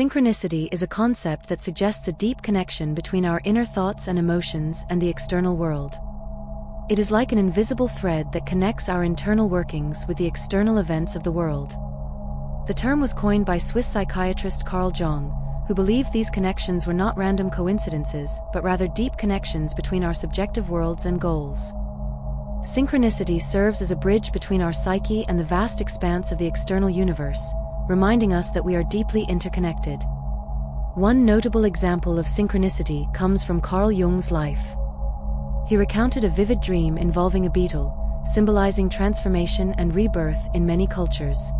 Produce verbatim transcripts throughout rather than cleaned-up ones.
Synchronicity is a concept that suggests a deep connection between our inner thoughts and emotions and the external world. It is like an invisible thread that connects our internal workings with the external events of the world. The term was coined by Swiss psychiatrist Carl Jung, who believed these connections were not random coincidences, but rather deep connections between our subjective worlds and goals. Synchronicity serves as a bridge between our psyche and the vast expanse of the external universe, reminding us that we are deeply interconnected. One notable example of synchronicity comes from Carl Jung's life. He recounted a vivid dream involving a beetle, symbolizing transformation and rebirth in many cultures.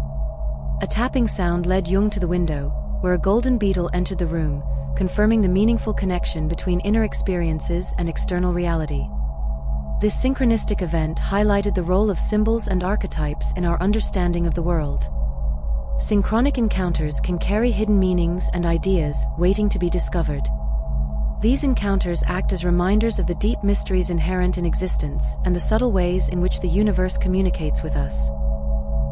A tapping sound led Jung to the window, where a golden beetle entered the room, confirming the meaningful connection between inner experiences and external reality. This synchronistic event highlighted the role of symbols and archetypes in our understanding of the world. Synchronic encounters can carry hidden meanings and ideas waiting to be discovered. These encounters act as reminders of the deep mysteries inherent in existence and the subtle ways in which the universe communicates with us.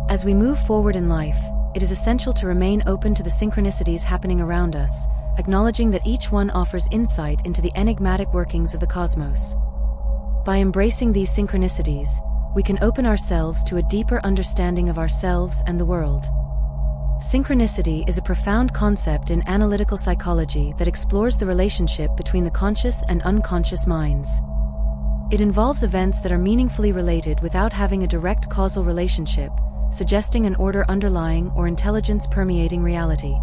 As we move forward in life, it is essential to remain open to the synchronicities happening around us, acknowledging that each one offers insight into the enigmatic workings of the cosmos. By embracing these synchronicities, we can open ourselves to a deeper understanding of ourselves and the world. Synchronicity is a profound concept in analytical psychology that explores the relationship between the conscious and unconscious minds. It involves events that are meaningfully related without having a direct causal relationship, suggesting an order underlying or intelligence permeating reality.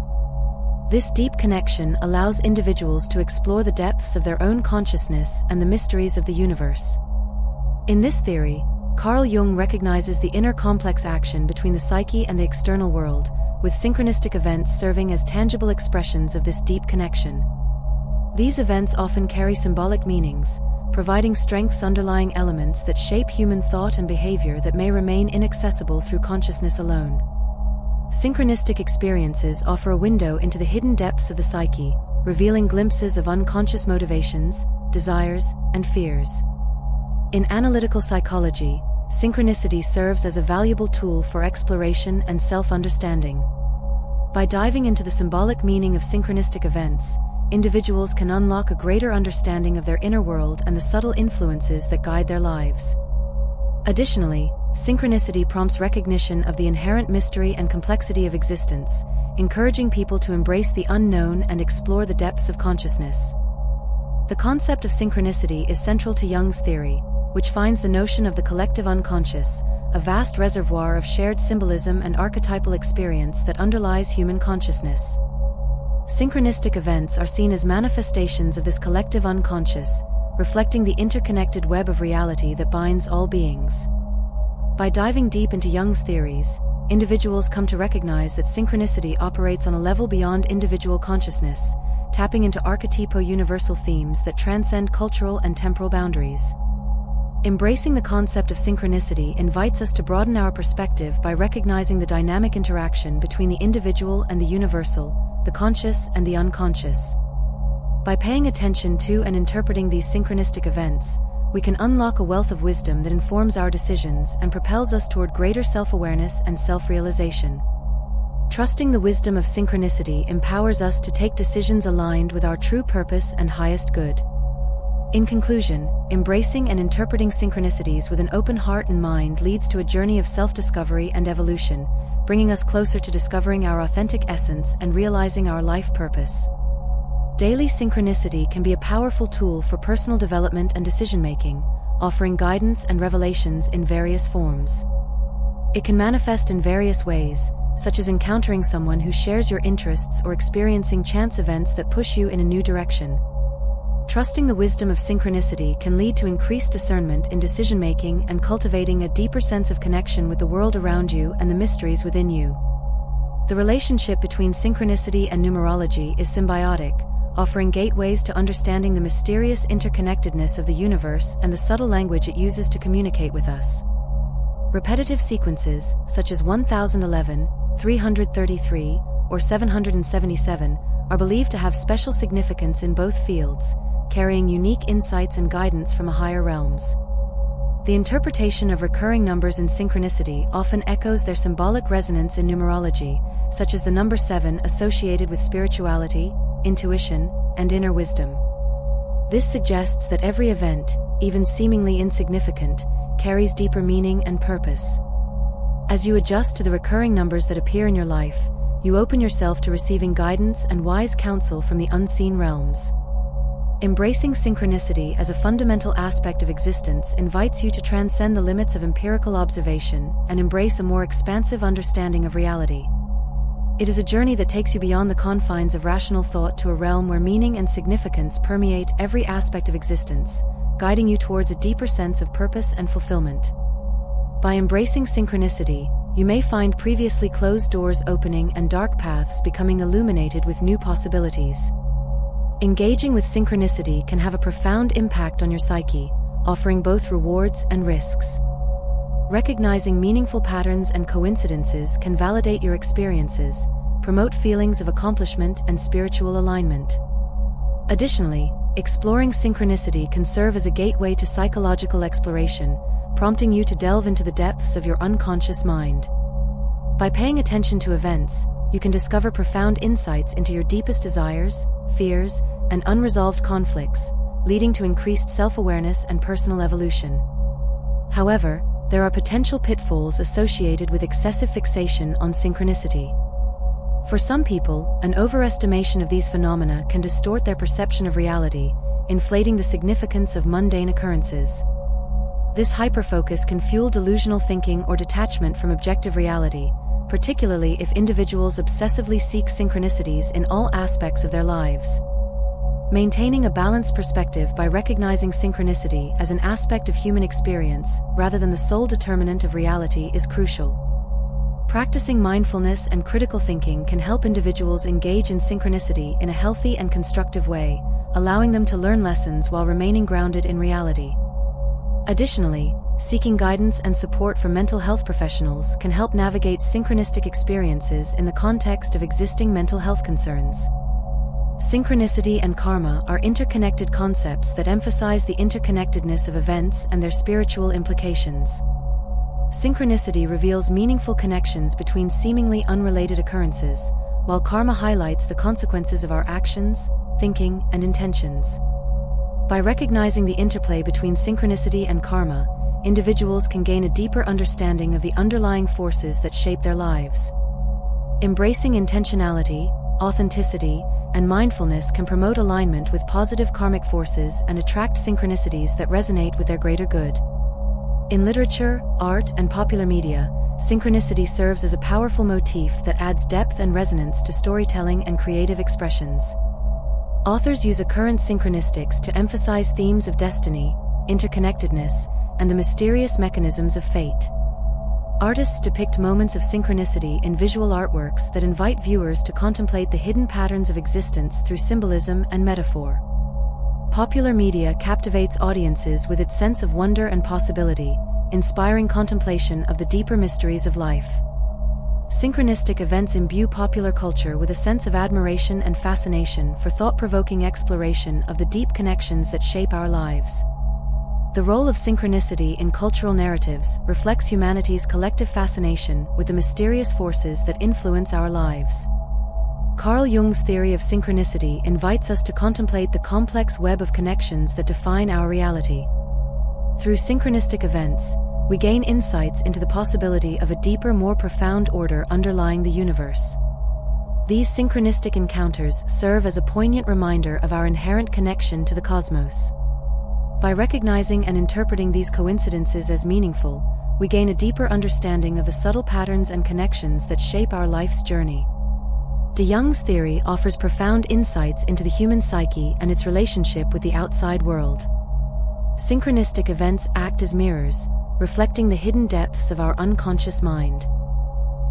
This deep connection allows individuals to explore the depths of their own consciousness and the mysteries of the universe. In this theory, Carl Jung recognizes the inner complex action between the psyche and the external world, with synchronistic events serving as tangible expressions of this deep connection. These events often carry symbolic meanings, providing strengths underlying elements that shape human thought and behavior that may remain inaccessible through consciousness alone. Synchronistic experiences offer a window into the hidden depths of the psyche, revealing glimpses of unconscious motivations, desires, and fears. In analytical psychology, synchronicity serves as a valuable tool for exploration and self-understanding. By diving into the symbolic meaning of synchronistic events, individuals can unlock a greater understanding of their inner world and the subtle influences that guide their lives. Additionally, synchronicity prompts recognition of the inherent mystery and complexity of existence, encouraging people to embrace the unknown and explore the depths of consciousness. The concept of synchronicity is central to Jung's theory, which finds the notion of the collective unconscious, a vast reservoir of shared symbolism and archetypal experience that underlies human consciousness. Synchronistic events are seen as manifestations of this collective unconscious, reflecting the interconnected web of reality that binds all beings. By diving deep into Jung's theories, individuals come to recognize that synchronicity operates on a level beyond individual consciousness, tapping into archetypal universal themes that transcend cultural and temporal boundaries. Embracing the concept of synchronicity invites us to broaden our perspective by recognizing the dynamic interaction between the individual and the universal, the conscious and the unconscious. By paying attention to and interpreting these synchronistic events, we can unlock a wealth of wisdom that informs our decisions and propels us toward greater self-awareness and self-realization. Trusting the wisdom of synchronicity empowers us to take decisions aligned with our true purpose and highest good. In conclusion, embracing and interpreting synchronicities with an open heart and mind leads to a journey of self-discovery and evolution, bringing us closer to discovering our authentic essence and realizing our life purpose. Daily synchronicity can be a powerful tool for personal development and decision-making, offering guidance and revelations in various forms. It can manifest in various ways, such as encountering someone who shares your interests or experiencing chance events that push you in a new direction. Trusting the wisdom of synchronicity can lead to increased discernment in decision-making and cultivating a deeper sense of connection with the world around you and the mysteries within you. The relationship between synchronicity and numerology is symbiotic, offering gateways to understanding the mysterious interconnectedness of the universe and the subtle language it uses to communicate with us. Repetitive sequences, such as one thousand eleven, three hundred thirty-three, or seven hundred seventy-seven, are believed to have special significance in both fields, carrying unique insights and guidance from higher realms. the interpretation of recurring numbers in synchronicity often echoes their symbolic resonance in numerology, such as the number seven associated with spirituality, intuition, and inner wisdom. This suggests that every event, even seemingly insignificant, carries deeper meaning and purpose. As you adjust to the recurring numbers that appear in your life, you open yourself to receiving guidance and wise counsel from the unseen realms. Embracing synchronicity as a fundamental aspect of existence invites you to transcend the limits of empirical observation and embrace a more expansive understanding of reality. It is a journey that takes you beyond the confines of rational thought to a realm where meaning and significance permeate every aspect of existence, guiding you towards a deeper sense of purpose and fulfillment. By embracing synchronicity, you may find previously closed doors opening and dark paths becoming illuminated with new possibilities. Engaging with synchronicity can have a profound impact on your psyche, offering both rewards and risks. Recognizing meaningful patterns and coincidences can validate your experiences, promote feelings of accomplishment and spiritual alignment. Additionally, exploring synchronicity can serve as a gateway to psychological exploration, prompting you to delve into the depths of your unconscious mind. By paying attention to events, you can discover profound insights into your deepest desires, fears, and unresolved conflicts, leading to increased self-awareness and personal evolution. However, there are potential pitfalls associated with excessive fixation on synchronicity. For some people, an overestimation of these phenomena can distort their perception of reality, inflating the significance of mundane occurrences. This hyperfocus can fuel delusional thinking or detachment from objective reality, particularly if individuals obsessively seek synchronicities in all aspects of their lives. Maintaining a balanced perspective by recognizing synchronicity as an aspect of human experience, rather than the sole determinant of reality, is crucial. Practicing mindfulness and critical thinking can help individuals engage in synchronicity in a healthy and constructive way, allowing them to learn lessons while remaining grounded in reality. Additionally, seeking guidance and support from mental health professionals can help navigate synchronistic experiences in the context of existing mental health concerns. Synchronicity and karma are interconnected concepts that emphasize the interconnectedness of events and their spiritual implications. Synchronicity reveals meaningful connections between seemingly unrelated occurrences, while karma highlights the consequences of our actions, thinking, and intentions. By recognizing the interplay between synchronicity and karma, individuals can gain a deeper understanding of the underlying forces that shape their lives. Embracing intentionality, authenticity, and mindfulness can promote alignment with positive karmic forces and attract synchronicities that resonate with their greater good. In literature, art, and popular media, synchronicity serves as a powerful motif that adds depth and resonance to storytelling and creative expressions. Authors use occurrence synchronistics to emphasize themes of destiny, interconnectedness, and the mysterious mechanisms of fate. Artists depict moments of synchronicity in visual artworks that invite viewers to contemplate the hidden patterns of existence through symbolism and metaphor. Popular media captivates audiences with its sense of wonder and possibility, inspiring contemplation of the deeper mysteries of life. Synchronistic events imbue popular culture with a sense of admiration and fascination for thought-provoking exploration of the deep connections that shape our lives. The role of synchronicity in cultural narratives reflects humanity's collective fascination with the mysterious forces that influence our lives. Carl Jung's theory of synchronicity invites us to contemplate the complex web of connections that define our reality. Through synchronistic events, we gain insights into the possibility of a deeper, more profound order underlying the universe. These synchronistic encounters serve as a poignant reminder of our inherent connection to the cosmos. By recognizing and interpreting these coincidences as meaningful, we gain a deeper understanding of the subtle patterns and connections that shape our life's journey. De Jong's theory offers profound insights into the human psyche and its relationship with the outside world. Synchronistic events act as mirrors, reflecting the hidden depths of our unconscious mind.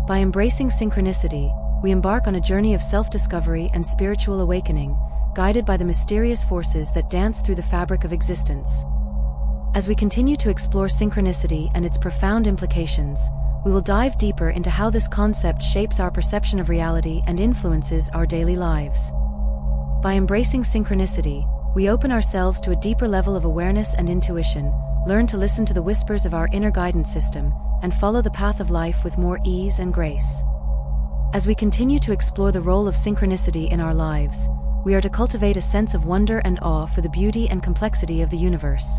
By embracing synchronicity, we embark on a journey of self-discovery and spiritual awakening, guided by the mysterious forces that dance through the fabric of existence. As we continue to explore synchronicity and its profound implications, we will dive deeper into how this concept shapes our perception of reality and influences our daily lives. By embracing synchronicity, we open ourselves to a deeper level of awareness and intuition, learn to listen to the whispers of our inner guidance system and follow the path of life with more ease and grace. As we continue to explore the role of synchronicity in our lives, we are to cultivate a sense of wonder and awe for the beauty and complexity of the universe.